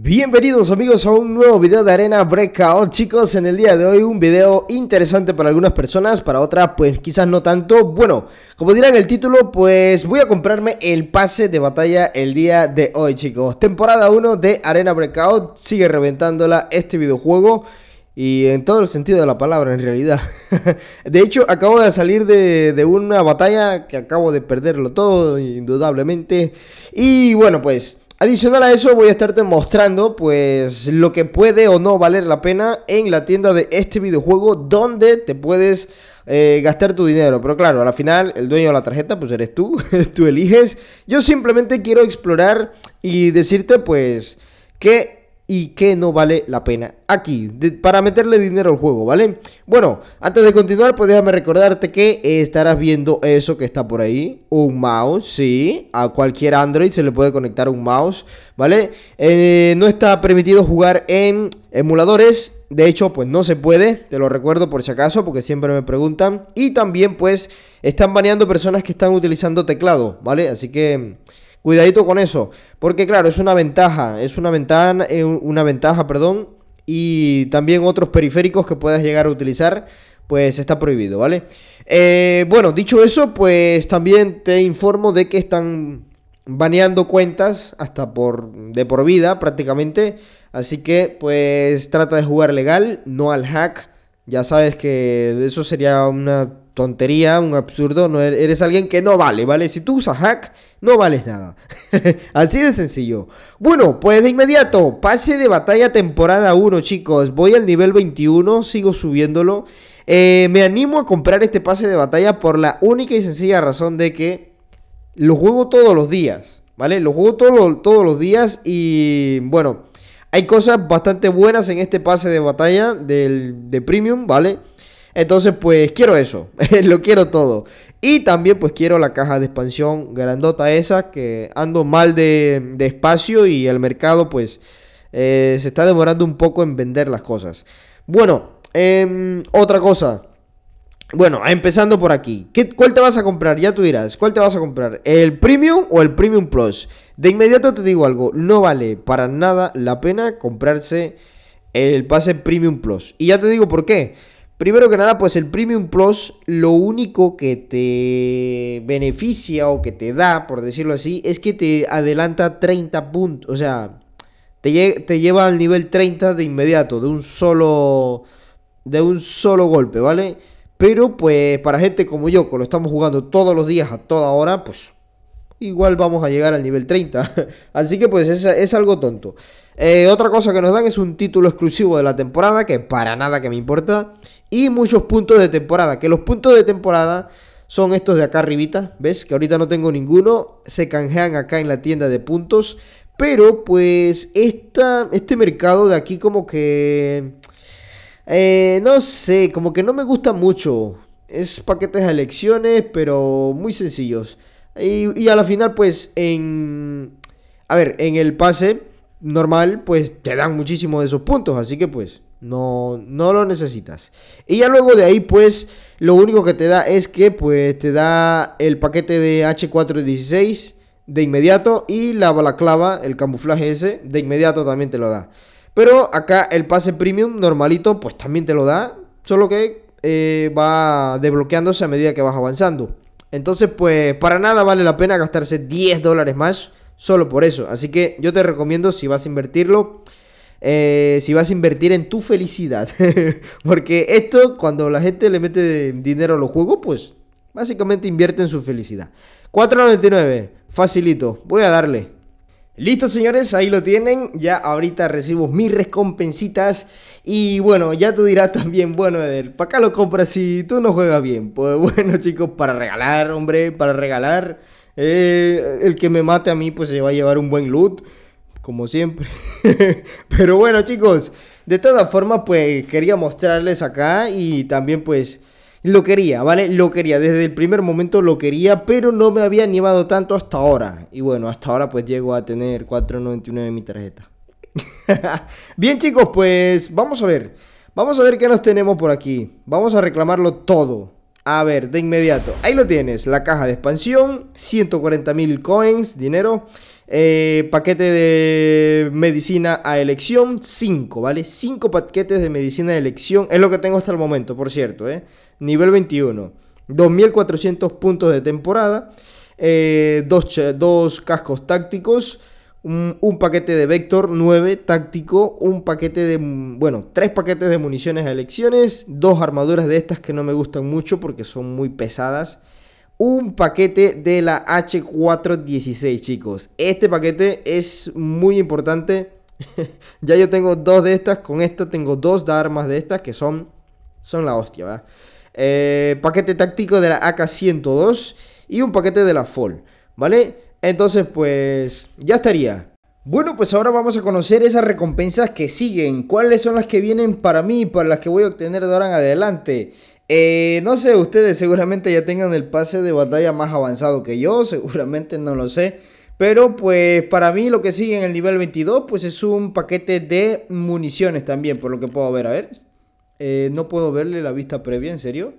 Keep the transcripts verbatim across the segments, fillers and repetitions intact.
Bienvenidos amigos a un nuevo video de Arena Breakout. Chicos, en el día de hoy un video interesante para algunas personas, para otras pues quizás no tanto. Bueno, como dirán el título, pues voy a comprarme el pase de batalla el día de hoy, chicos. Temporada uno de Arena Breakout, sigue reventándola este videojuego y en todo el sentido de la palabra en realidad. De hecho, acabo de salir de, de una batalla que acabo de perderlo todo, indudablemente. Y bueno, pues adicional a eso voy a estarte mostrando pues lo que puede o no valer la pena en la tienda de este videojuego, donde te puedes eh, gastar tu dinero. Pero claro, al final el dueño de la tarjeta pues eres tú, tú eliges. Yo simplemente quiero explorar y decirte pues que y que no vale la pena aquí, de, para meterle dinero al juego, ¿vale? Bueno, antes de continuar, pues déjame recordarte que estarás viendo eso que está por ahí, un mouse, sí, a cualquier Android se le puede conectar un mouse, ¿vale? Eh, no está permitido jugar en emuladores, de hecho, pues no se puede, te lo recuerdo por si acaso, porque siempre me preguntan, y también, pues, están baneando personas que están utilizando teclado, ¿vale? Así que cuidadito con eso, porque claro, es una ventaja, es una ventana, eh, una ventaja, perdón, y también otros periféricos que puedas llegar a utilizar, pues está prohibido, ¿vale? Eh, bueno, dicho eso, pues también te informo de que están baneando cuentas hasta por de por vida prácticamente, así que pues trata de jugar legal, no al hack, ya sabes que eso sería una tontería, un absurdo, no eres alguien que no vale, ¿vale? Si tú usas hack, no vales nada. Así de sencillo. Bueno, pues de inmediato, pase de batalla temporada uno, chicos. Voy al nivel veintiuno, sigo subiéndolo. Eh, me animo a comprar este pase de batalla por la única y sencilla razón de que lo juego todos los días, ¿vale? Lo juego todo, todos los días y bueno, hay cosas bastante buenas en este pase de batalla del, de Premium, ¿vale? Entonces, pues, quiero eso, lo quiero todo. Y también, pues, quiero la caja de expansión grandota esa, que ando mal de, de espacio y el mercado, pues, eh, se está demorando un poco en vender las cosas. Bueno, eh, otra cosa. Bueno, empezando por aquí. ¿Qué, ¿Cuál te vas a comprar? Ya tú dirás, ¿cuál te vas a comprar? ¿El Premium o el Premium Plus? De inmediato te digo algo, no vale para nada la pena comprarse el pase Premium Plus. Y ya te digo por qué. Primero que nada, pues el Premium Plus, lo único que te beneficia o que te da, por decirlo así, es que te adelanta treinta puntos, o sea, te, lle te lleva al nivel treinta de inmediato, de un solo de un solo golpe, ¿vale? Pero pues para gente como yo, que lo estamos jugando todos los días a toda hora, pues igual vamos a llegar al nivel treinta. Así que pues es, es algo tonto. Eh, otra cosa que nos dan es un título exclusivo de la temporada, que para nada que me importa, y muchos puntos de temporada, que los puntos de temporada son estos de acá arribita, ¿ves? Que ahorita no tengo ninguno, se canjean acá en la tienda de puntos, pero pues esta, este mercado de aquí como que, eh, no sé, como que no me gusta mucho, es paquetes de elecciones, pero muy sencillos, y, y a la final pues en, a ver, en el pase normal, pues te dan muchísimos de esos puntos, así que pues no, no lo necesitas. Y ya luego de ahí, pues lo único que te da es que pues te da el paquete de H cuatro dieciséis de inmediato y la balaclava, el camuflaje ese, de inmediato también te lo da. Pero acá el pase premium normalito, pues también te lo da, solo que eh, va desbloqueándose a medida que vas avanzando. Entonces, pues para nada vale la pena gastarse diez dólares más. Solo por eso, así que yo te recomiendo si vas a invertirlo, eh, si vas a invertir en tu felicidad. Porque esto, cuando la gente le mete dinero a los juegos, pues básicamente invierte en su felicidad. cuatro noventa y nueve, facilito, voy a darle. Listo señores, ahí lo tienen, ya ahorita recibo mis recompensitas. Y bueno, ya tú dirás también, bueno, Eder, ¿para acá lo compras si tú no juegas bien? Pues bueno chicos, para regalar, hombre, para regalar. Eh, el que me mate a mí pues se va a llevar un buen loot, como siempre. Pero bueno chicos, de todas formas pues quería mostrarles acá y también pues lo quería, ¿vale? Lo quería, desde el primer momento lo quería, pero no me había animado tanto hasta ahora. Y bueno, hasta ahora pues llego a tener cuatro noventa y nueve en mi tarjeta. Bien chicos, pues vamos a ver, vamos a ver qué nos tenemos por aquí. Vamos a reclamarlo todo. A ver, de inmediato, ahí lo tienes, la caja de expansión, ciento cuarenta mil coins, dinero, eh, paquete de medicina a elección, cinco, ¿vale? cinco paquetes de medicina a elección, es lo que tengo hasta el momento, por cierto, ¿eh? Nivel veintiuno, dos mil cuatrocientos puntos de temporada, eh, dos, dos cascos tácticos, un, un paquete de Vector nueve táctico, un paquete de, bueno, tres paquetes de municiones a elecciones, dos armaduras de estas que no me gustan mucho porque son muy pesadas, un paquete de la H cuatro dieciséis, chicos. Este paquete es muy importante. Ya yo tengo dos de estas, con esta tengo dos de armas de estas que son, son la hostia, ¿verdad? Eh, paquete táctico de la A K ciento dos y un paquete de la F O L, ¿vale? Entonces, pues, ya estaría. Bueno, pues ahora vamos a conocer esas recompensas que siguen. ¿Cuáles son las que vienen para mí, para las que voy a obtener de ahora en adelante? Eh, no sé, ustedes seguramente ya tengan el pase de batalla más avanzado que yo. Seguramente no lo sé. Pero, pues, para mí lo que sigue en el nivel veintidós, pues, es un paquete de municiones también, por lo que puedo ver. A ver, eh, no puedo verle la vista previa, ¿en serio?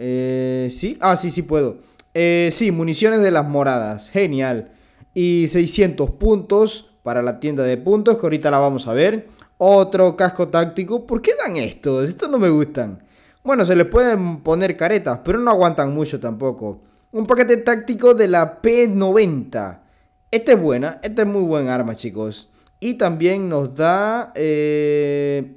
Eh, sí, ah, sí, sí puedo. Eh, sí, municiones de las moradas, genial. Y seiscientos puntos para la tienda de puntos, que ahorita la vamos a ver. Otro casco táctico, ¿por qué dan esto? Estos no me gustan. Bueno, se les pueden poner caretas, pero no aguantan mucho tampoco. Un paquete táctico de la P noventa. Esta es buena, esta es muy buen arma, chicos. Y también nos da... Eh...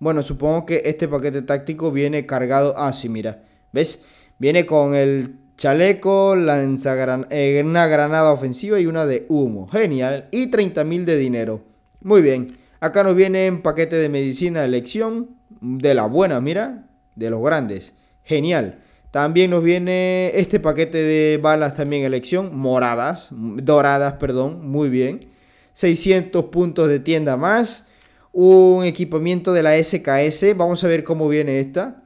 Bueno, supongo que este paquete táctico viene cargado... Ah, sí, mira, ¿ves? Viene con el... chaleco, lanzagran eh, una granada ofensiva y una de humo. Genial. Y treinta mil de dinero. Muy bien. Acá nos viene un paquete de medicina de elección. De la buena, mira. De los grandes. Genial. También nos viene este paquete de balas también elección. Moradas. Doradas, perdón. Muy bien. seiscientos puntos de tienda más. Un equipamiento de la S K S. Vamos a ver cómo viene esta.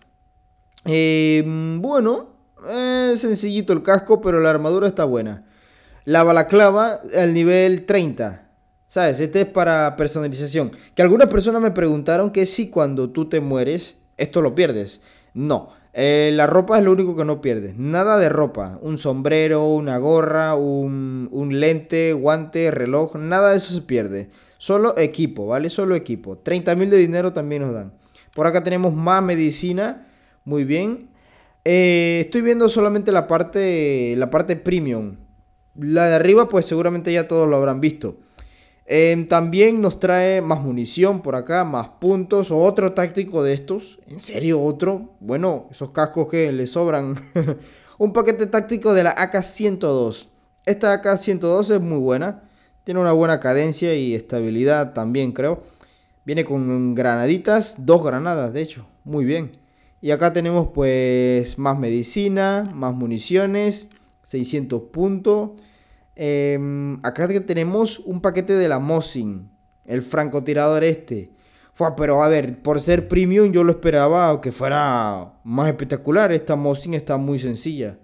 Eh, bueno... Eh, sencillito el casco, pero la armadura está buena. La balaclava al nivel treinta, ¿sabes? Este es para personalización. Que algunas personas me preguntaron que si cuando tú te mueres, esto lo pierdes. No, eh, la ropa es lo único que no pierdes. Nada de ropa, un sombrero, una gorra, un, un lente, guante, reloj, nada de eso se pierde. Solo equipo, ¿vale? Solo equipo. treinta mil de dinero también nos dan. Por acá tenemos más medicina. Muy bien. Eh, estoy viendo solamente la parte, la parte premium. La de arriba pues seguramente ya todos lo habrán visto. eh, También nos trae más munición por acá, más puntos. Otro táctico de estos. ¿En serio otro? Bueno, esos cascos que le sobran. Un paquete táctico de la A K ciento dos. Esta A K ciento dos es muy buena. Tiene una buena cadencia y estabilidad también, creo. Viene con granaditas, dos granadas de hecho. Muy bien. Y acá tenemos pues más medicina, más municiones, seiscientos puntos. Eh, acá tenemos un paquete de la Mosin, el francotirador este. Fua, pero a ver, por ser premium yo lo esperaba que fuera más espectacular. Esta Mosin está muy sencilla.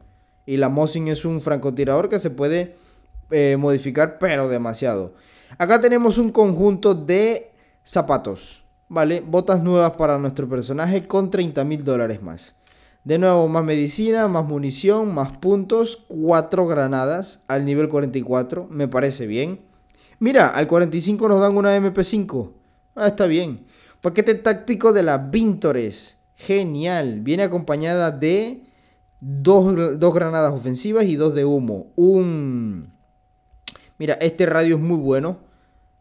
Y la Mosin es un francotirador que se puede eh, modificar, pero demasiado. Acá tenemos un conjunto de zapatos. Vale, botas nuevas para nuestro personaje con treinta mil dólares más. De nuevo, más medicina, más munición, más puntos. cuatro granadas al nivel cuarenta y cuatro, me parece bien. Mira, al cuarenta y cinco nos dan una M P cinco. Ah, está bien. Paquete táctico de la Vintores. Genial, viene acompañada de dos, dos granadas ofensivas y dos de humo. Un... Mira, este radio es muy bueno.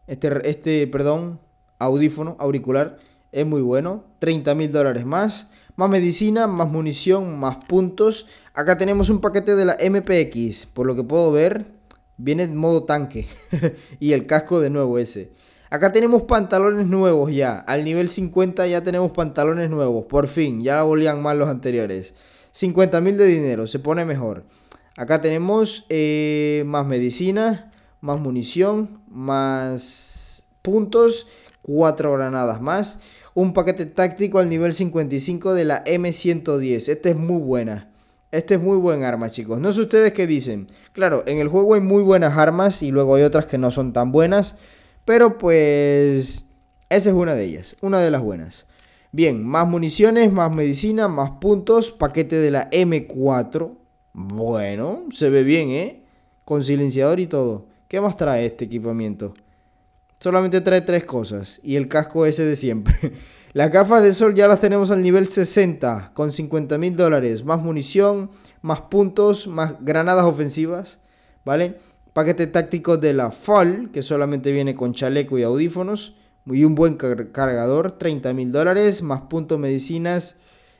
Este, este perdón... audífono, auricular, es muy bueno. treinta mil dólares más. Más medicina, más munición, más puntos. Acá tenemos un paquete de la M P X. Por lo que puedo ver, viene en modo tanque. Y el casco de nuevo ese. Acá tenemos pantalones nuevos ya. Al nivel cincuenta ya tenemos pantalones nuevos. Por fin, ya volvían mal los anteriores. cincuenta mil de dinero, se pone mejor. Acá tenemos eh, más medicina, más munición, más puntos... cuatro granadas más. Un paquete táctico al nivel cincuenta y cinco de la M ciento diez. Esta es muy buena. Este es muy buen arma, chicos. No sé ustedes qué dicen. Claro, en el juego hay muy buenas armas y luego hay otras que no son tan buenas. Pero pues... esa es una de ellas. Una de las buenas. Bien, más municiones, más medicina, más puntos, paquete de la eme cuatro. Bueno, se ve bien, ¿eh? Con silenciador y todo. ¿Qué más trae este equipamiento? Solamente trae tres cosas y el casco ese de siempre. Las gafas de sol ya las tenemos al nivel sesenta con cincuenta mil dólares. Más munición, más puntos, más granadas ofensivas, ¿vale? Paquete táctico de la F O L que solamente viene con chaleco y audífonos. Y un buen cargador, treinta mil dólares, más puntos, medicinas,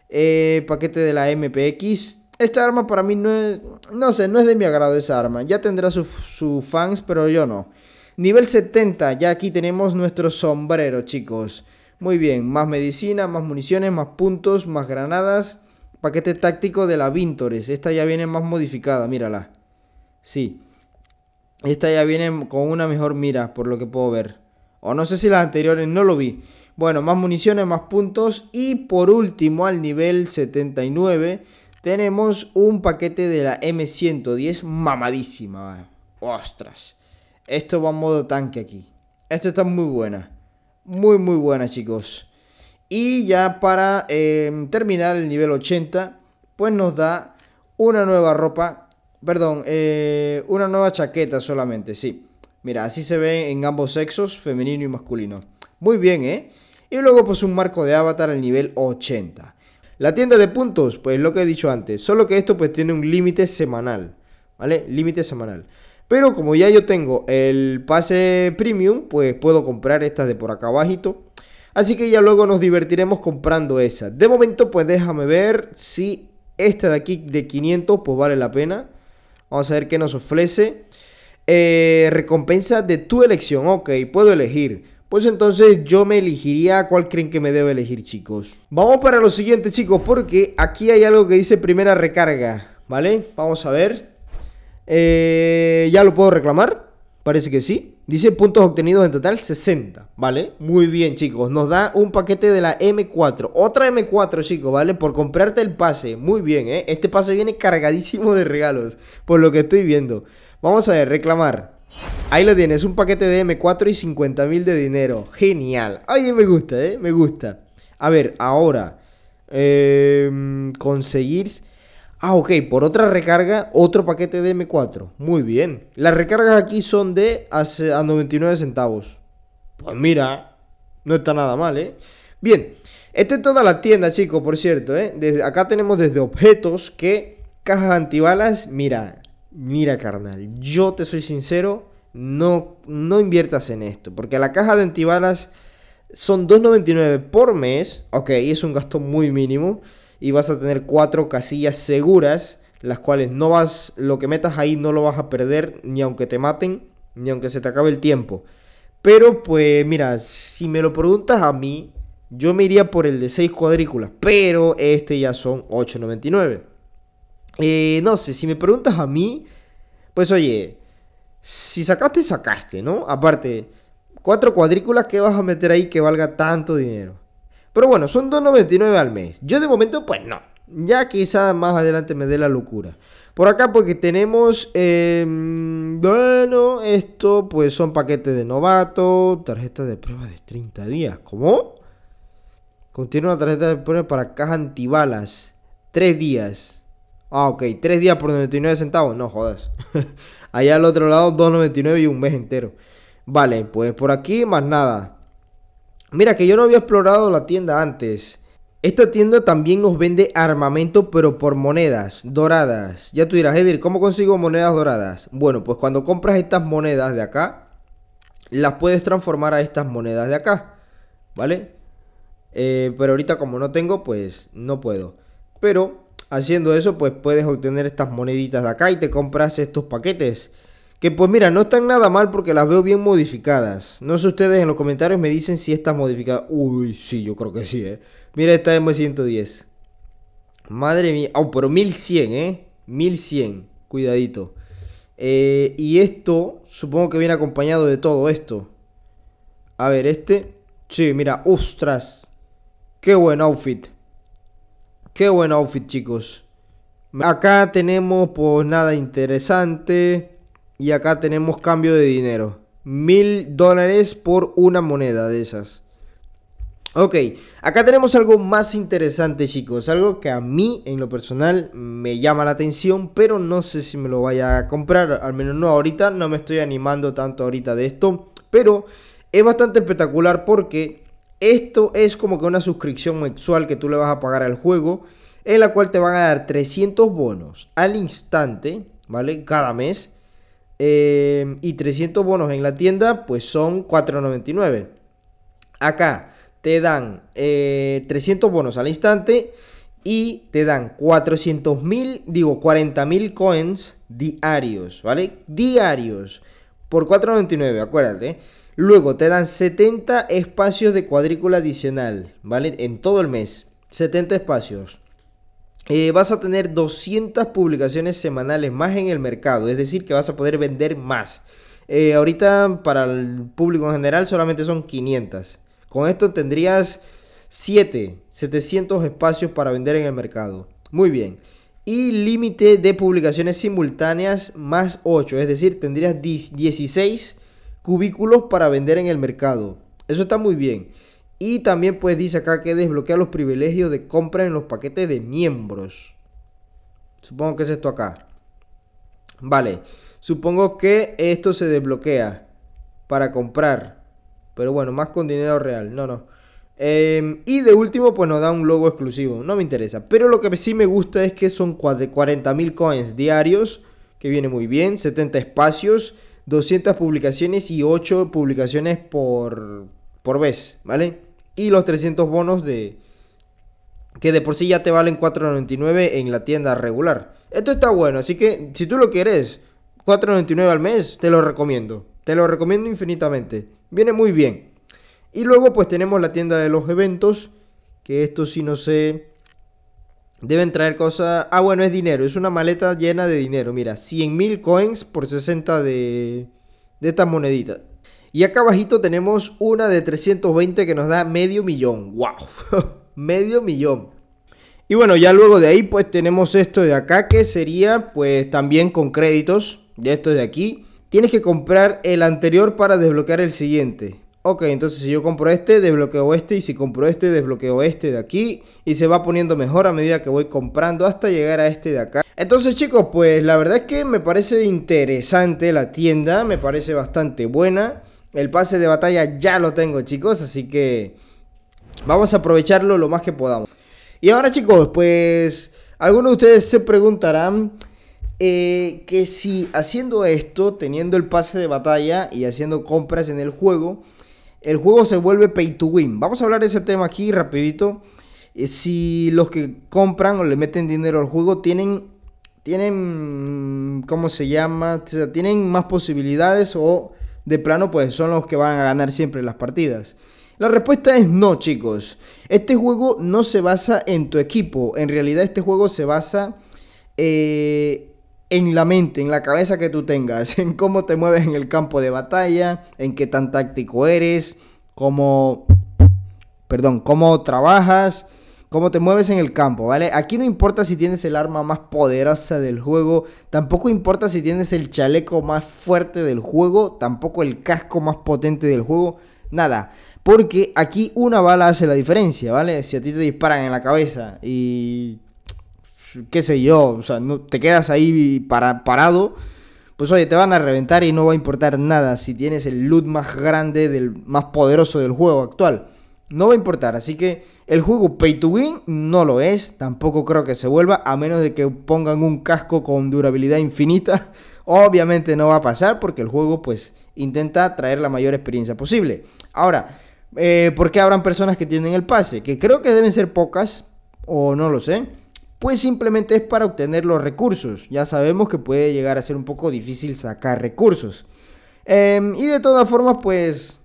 eh, paquete de la eme pe equis. Esta arma para mí no es, no sé, no es de mi agrado esa arma. Ya tendrá sus su fans, pero yo no. Nivel setenta, ya aquí tenemos nuestro sombrero, chicos. Muy bien, más medicina, más municiones, más puntos, más granadas. Paquete táctico de la Vintores, esta ya viene más modificada, mírala. Sí, esta ya viene con una mejor mira, por lo que puedo ver. O no sé si las anteriores, no lo vi. Bueno, más municiones, más puntos. Y por último, al nivel setenta y nueve, tenemos un paquete de la eme ciento diez mamadísima. ¡Ostras! Esto va en modo tanque aquí. Esto está muy buena. Muy, muy buena, chicos. Y ya para eh, terminar el nivel ochenta, pues nos da una nueva ropa. Perdón, eh, una nueva chaqueta solamente, sí. Mira, así se ve en ambos sexos, femenino y masculino. Muy bien, ¿eh? Y luego pues un marco de avatar al nivel ochenta. La tienda de puntos, pues lo que he dicho antes. Solo que esto pues tiene un límite semanal, ¿vale? Límite semanal. Pero como ya yo tengo el pase premium, pues puedo comprar estas de por acá abajito. Así que ya luego nos divertiremos comprando esa. De momento pues déjame ver si esta de aquí de quinientos pues vale la pena. Vamos a ver qué nos ofrece. Eh, recompensa de tu elección. Ok, puedo elegir. Pues entonces yo me elegiría. ¿Cuál creen que me debo elegir, chicos? Vamos para lo siguiente, chicos, porque aquí hay algo que dice primera recarga, ¿vale? Vamos a ver. eh, ¿Ya lo puedo reclamar? Parece que sí. Dice puntos obtenidos en total sesenta, ¿vale? Muy bien, chicos, nos da un paquete de la eme cuatro. Otra eme cuatro, chicos, ¿vale? Por comprarte el pase. Muy bien, ¿eh? Este pase viene cargadísimo de regalos, por lo que estoy viendo. Vamos a ver, reclamar. Ahí lo tienes, un paquete de eme cuatro y cincuenta mil de dinero. Genial. Oye, me gusta, ¿eh? Me gusta. A ver, ahora. Eh, conseguir... Ah, ok, por otra recarga, otro paquete de eme cuatro. Muy bien. Las recargas aquí son de a noventa y nueve centavos. Pues mira, no está nada mal, ¿eh? Bien. Esta es toda la tienda, chicos, por cierto, ¿eh? Desde, acá tenemos desde objetos que... Cajas antibalas, mira... Mira, carnal, yo te soy sincero, no, no inviertas en esto, porque la caja de antibalas son dos noventa y nueve por mes, ok, es un gasto muy mínimo, y vas a tener cuatro casillas seguras, las cuales no vas, lo que metas ahí no lo vas a perder, ni aunque te maten, ni aunque se te acabe el tiempo. Pero pues mira, si me lo preguntas a mí, yo me iría por el de seis cuadrículas, pero este ya son ocho noventa y nueve. Eh, no sé, si me preguntas a mí, pues oye, si sacaste, sacaste, ¿no? Aparte, cuatro cuadrículas que vas a meter ahí que valga tanto dinero. Pero bueno, son dos noventa y nueve al mes. Yo de momento, pues no. Ya quizás más adelante me dé la locura. Por acá porque tenemos, eh, bueno, esto pues son paquetes de novato, tarjetas de prueba de treinta días. ¿Cómo? Contiene una tarjeta de prueba para caja antibalas, tres días. Ah, ok, tres días por noventa y nueve centavos. No jodas. Allá al otro lado, dos noventa y nueve y un mes entero. Vale, pues por aquí más nada. Mira que yo no había explorado la tienda antes. Esta tienda también nos vende armamento, pero por monedas doradas. Ya tú dirás, Edir, ¿cómo consigo monedas doradas? Bueno, pues cuando compras estas monedas de acá, las puedes transformar a estas monedas de acá, ¿vale? Eh, pero ahorita como no tengo, pues no puedo. Pero... haciendo eso, pues puedes obtener estas moneditas de acá y te compras estos paquetes. Que pues mira, no están nada mal porque las veo bien modificadas. No sé ustedes, en los comentarios me dicen si estas modificadas... Uy, sí, yo creo que sí, ¿eh? Mira esta eme ciento diez. Madre mía. Oh, pero mil cien, ¿eh? mil cien. Cuidadito. Eh, y esto, supongo que viene acompañado de todo esto. A ver, este... Sí, mira, ostras. Qué buen outfit. Qué buen outfit, chicos. Acá tenemos pues nada interesante. Y acá tenemos cambio de dinero. Mil dólares por una moneda de esas. Ok, acá tenemos algo más interesante, chicos, algo que a mí en lo personal me llama la atención, pero no sé si me lo vaya a comprar, al menos no ahorita, no me estoy animando tanto ahorita de esto, pero es bastante espectacular porque esto es como que una suscripción mensual que tú le vas a pagar al juego, en la cual te van a dar trescientos bonos al instante, ¿vale? Cada mes, eh, y trescientos bonos en la tienda pues son cuatro noventa y nueve, acá te dan eh, trescientos bonos al instante y te dan cuatrocientos mil, digo cuarenta mil coins diarios, ¿vale? Diarios, por cuatro noventa y nueve, acuérdate. Luego te dan setenta espacios de cuadrícula adicional, ¿vale? En todo el mes, setenta espacios. Eh, vas a tener doscientas publicaciones semanales más en el mercado, es decir, que vas a poder vender más. Eh, ahorita para el público en general solamente son quinientas. Con esto tendrías setecientos espacios para vender en el mercado. Muy bien. Y límite de publicaciones simultáneas más ocho. Es decir, tendrías dieciséis cubículos para vender en el mercado. Eso está muy bien. Y también pues dice acá que desbloquea los privilegios de compra en los paquetes de miembros. Supongo que es esto acá. Vale. Supongo que esto se desbloquea para comprar. Pero bueno, más con dinero real, no, no. Eh, y de último, pues nos da un logo exclusivo. No me interesa. Pero lo que sí me gusta es que son cuarenta mil coins diarios. Que viene muy bien. setenta espacios. doscientas publicaciones y ocho publicaciones por, por vez, ¿vale? Y los trescientos bonos de... que de por sí ya te valen cuatro noventa y nueve en la tienda regular. Esto está bueno. Así que si tú lo quieres, cuatro noventa y nueve al mes, te lo recomiendo. Te lo recomiendo infinitamente. Viene muy bien. Y luego pues tenemos la tienda de los eventos. Que esto sí no sé. Deben traer cosas. Ah, bueno, es dinero. Es una maleta llena de dinero. Mira, cien mil coins por sesenta de, de estas moneditas. Y acá abajito tenemos una de trescientos veinte que nos da medio millón. ¡Wow! Medio millón. Y bueno, ya luego de ahí pues tenemos esto de acá. Que sería pues también con créditos. De esto de aquí. Tienes que comprar el anterior para desbloquear el siguiente. Ok, entonces si yo compro este, desbloqueo este. Y si compro este, desbloqueo este de aquí. Y se va poniendo mejor a medida que voy comprando hasta llegar a este de acá. Entonces chicos, pues la verdad es que me parece interesante la tienda. Me parece bastante buena. El pase de batalla ya lo tengo, chicos. Así que vamos a aprovecharlo lo más que podamos. Y ahora chicos, pues algunos de ustedes se preguntarán... Eh, que si haciendo esto, teniendo el pase de batalla y haciendo compras en el juego, el juego se vuelve pay to win. Vamos a hablar de ese tema aquí rapidito. eh, Si los que compran o le meten dinero al juego tienen, tienen ¿cómo se llama? O sea, tienen más posibilidades o de plano pues son los que van a ganar siempre las partidas. La respuesta es no, chicos. Este juego no se basa en tu equipo. En realidad este juego se basa Eh... en la mente, en la cabeza que tú tengas, en cómo te mueves en el campo de batalla, en qué tan táctico eres, cómo, perdón, cómo trabajas, cómo te mueves en el campo, ¿vale? Aquí no importa si tienes el arma más poderosa del juego, tampoco importa si tienes el chaleco más fuerte del juego, tampoco el casco más potente del juego, nada. Porque aquí una bala hace la diferencia, ¿vale? Si a ti te disparan en la cabeza y... qué sé yo, o sea, no te quedas ahí para, parado, pues oye, te van a reventar y no va a importar nada si tienes el loot más grande, del más poderoso del juego actual. No va a importar, así que el juego pay to win no lo es, tampoco creo que se vuelva, a menos de que pongan un casco con durabilidad infinita. Obviamente no va a pasar porque el juego pues intenta traer la mayor experiencia posible. Ahora, eh, ¿por qué habrán personas que tienen el pase? Que creo que deben ser pocas, o no lo sé. Pues simplemente es para obtener los recursos. Ya sabemos que puede llegar a ser un poco difícil sacar recursos. Eh, y de todas formas, pues...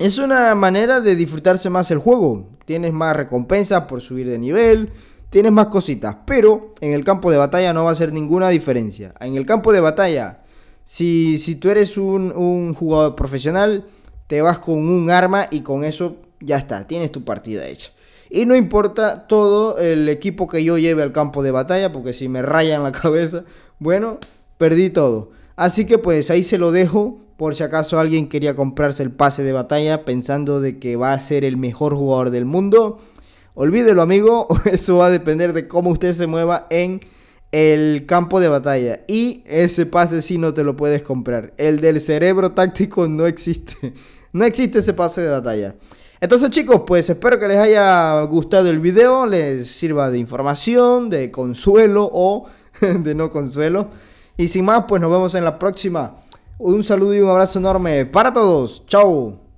es una manera de disfrutarse más el juego. Tienes más recompensas por subir de nivel. Tienes más cositas. Pero en el campo de batalla no va a hacer ninguna diferencia. En el campo de batalla, si, si tú eres un, un jugador profesional, te vas con un arma y con eso ya está. Tienes tu partida hecha. Y no importa todo el equipo que yo lleve al campo de batalla, porque si me rayan la cabeza, bueno, perdí todo. Así que pues ahí se lo dejo por si acaso alguien quería comprarse el pase de batalla pensando de que va a ser el mejor jugador del mundo. Olvídelo, amigo, eso va a depender de cómo usted se mueva en el campo de batalla. Y ese pase sí no te lo puedes comprar. El del cerebro táctico no existe. No existe ese pase de batalla. Entonces, chicos, pues espero que les haya gustado el video, les sirva de información, de consuelo o de no consuelo. Y sin más, pues nos vemos en la próxima. Un saludo y un abrazo enorme para todos. Chao.